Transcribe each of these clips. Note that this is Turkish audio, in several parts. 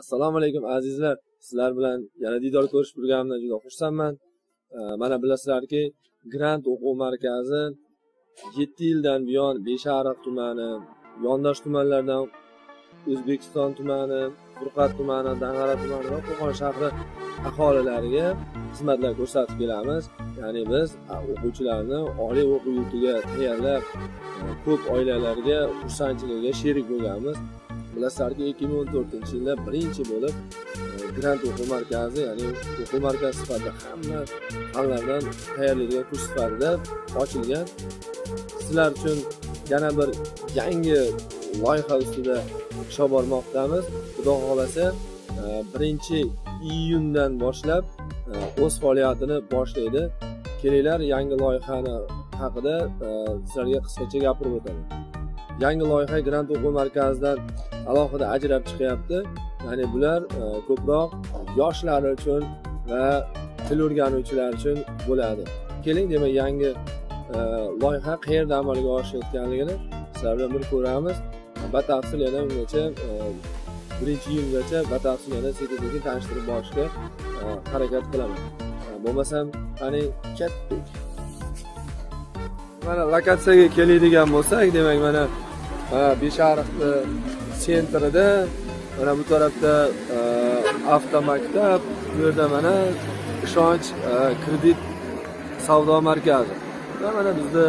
Assalomu alaykum azizlar. Sizlar bilan yana diydor ko'rish programimdan juda xursandman. Mana bilasizlarki, Grand o'quv markazi 7 yildan buyon Beshariq tumani, yondosh tumanlardan O'zbekiston tumani, Burqat tumani, Dang'ara tumani va Qo'qon shahri aholilariga xizmatlar ko'rsatib kelamiz. Ya'ni biz o'quvchilarni oliy o'quv yurtiga tayyorlab, ko'p oilalarga xursandchilikka sherik bo'lganmiz. Bilasizlarki, 2014-yilda birinchi bo'lib Grand o'quv markazi, ya'ni o'quv markazi sifatida hamma fanlardan tayyorlaydigan kurs sifatida ochilgan. Sizlar uchun yana bir yangi loyiha ustida ishlab bormoqdamiz. Xudo xolasa, 1-iyundan boshlab o'z faoliyatini boshlaydi. Kelinglar, yangi loyihani haqida sizlarga qisqacha gapirib o'taman. Yangi loyiha Grand o'quv markazidan alohida ajrab chiqyapti. Ya'ni bular ko'proq yoshlar uchun va til o'rganuvchilar uchun bo'ladi. Keling, demak, yangi loyiha qayerda amalga oshayotganligini sizlar bilan bir ko'ramiz. Batafsil yana ungacha 1-iyungacha batafsil yana sekin-sekin tanishtirib borishga harakat qilaman. Bo'lmasam, qani katta mana lokatsiyaga keladigan bo'lsak, demak, mana Beshariqni sentrida, mana bu tarafda avtomaktab, bu yerda mana ishonch kredit savdo markazi. Mana bizda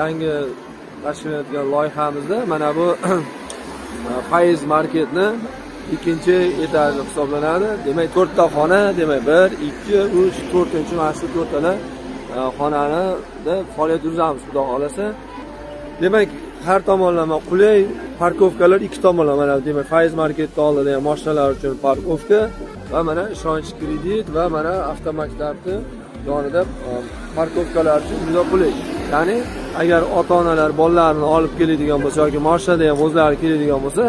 yangi tashkillanayotgan loyihamizda mana bu faiz marketni 2-etaji hisoblanadi. Demak, 4 ta xona, demak 1, 2, 3, 4-chi mana shu 4 tana xonada faoliyat yuritamiz, xudo xolasa. Demak, har tomonlama qulay parkovkalar 2 tomonlama, demak faiz marketda oldida ham mashinalar uchun parkovka va mana ishonch kredit va mana avtomaktabni yonida parkovkalar uchun juda qulay. Ya'ni agar ota-onalar bolalarini olib keladigan bo'lsa yoki mashinada ham o'zlari keladigan bo'lsa,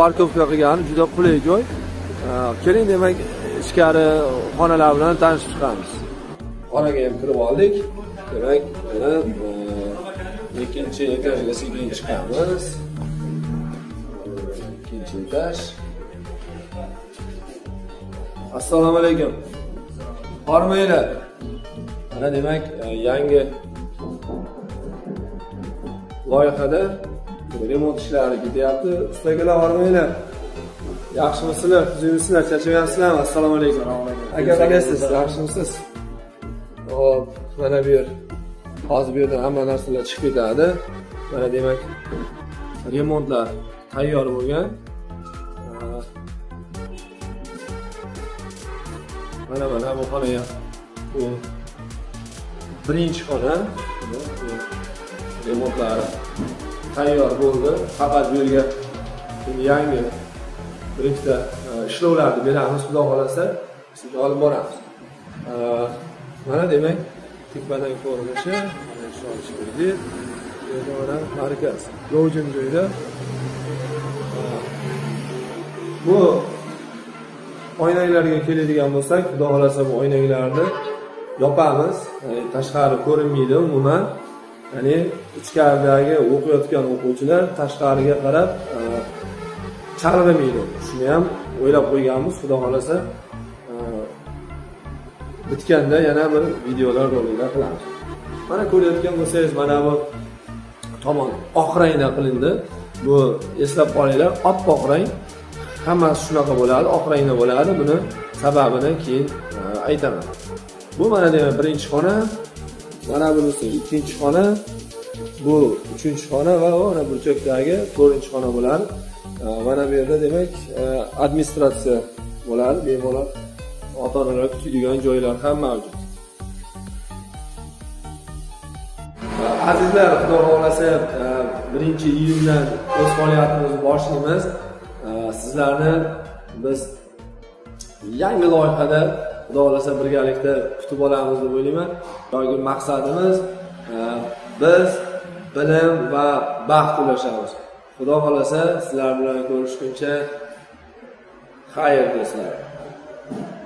parkovka qilgani juda qulay joy. Keling, demak, ichkari xonalar bilan tanishib chiqamiz. Xonaga ham kirib oldik. Demak, mana 2-etajga sekin chiqamiz. 2-etaj. Assalomu alaykum. Bormanglar. Mana demak, yangi loyihada remont ishlari ketyapti. Ustagalar bormanglar. Yaxshimisizlar? Tuzimsizlar? Charchayapsizlarmi? Assalomu alaykum. Aka-akasiz, yaxshimisiz? Hop, mana bu yer. Hozir bu yerdan hamma narsalar chiqib ketadi. Mana demak, remontlar tayyor bo'lgan. Mana bu xona ham. Bu birinchi xona. Remontlari tayyor bo'ldi. Faqat bu yerga yangi birikta ishlovlarni beramiz, xudo xolasa, sizga olib boramiz. Mana demak, tekbadan ko'rinishi, mana ishonch kredit, mana markaz, lojin joyda. Bu oynalarga keladigan bo'lsak, xudo xolasa bu oynalarni yopamiz, ya'ni tashqari ko'rinmaydi umuman. Ya'ni ichkaridagi o'qiyotgan o'quvchilar tashqariga qarab chalg'imaydi. Shuni ham o'ylab qo'yganmiz, xudo xolasa. Bitganda yana bir videolar roliklar qilamiz. Mana ko'rayotgan bo'lsangiz, mana bu tomon oq rangda qilindi. Bu eslab qolinglar, oppoq rang. Hammasi shunaqa bo'ladi, oq rangda bo'ladi. Buni sababini keyin aytaman. Bu mana demak birinchi xona, mana bunisi ikkinchi xona, bu uchinchi xona va mana burchakdagi to'rtinchi xona bo'ladi. Mana bu yerda demak administratsiya bo'ladi, bemalol ota-onalar kutadigan joylar ham mavjud. Azizlar, xudo xolasa 1-iyundan o'z faoliyatimizni boshlaymiz. Sizlarni biz yangi loyihada xudo xolasa birgalikda kutib olamiz deb o'ylayman. Yoki maqsadimiz biz bilim va baxt ulashamiz. Xudo xolasa sizlar bilan ko'rishguncha xayr do'stlar.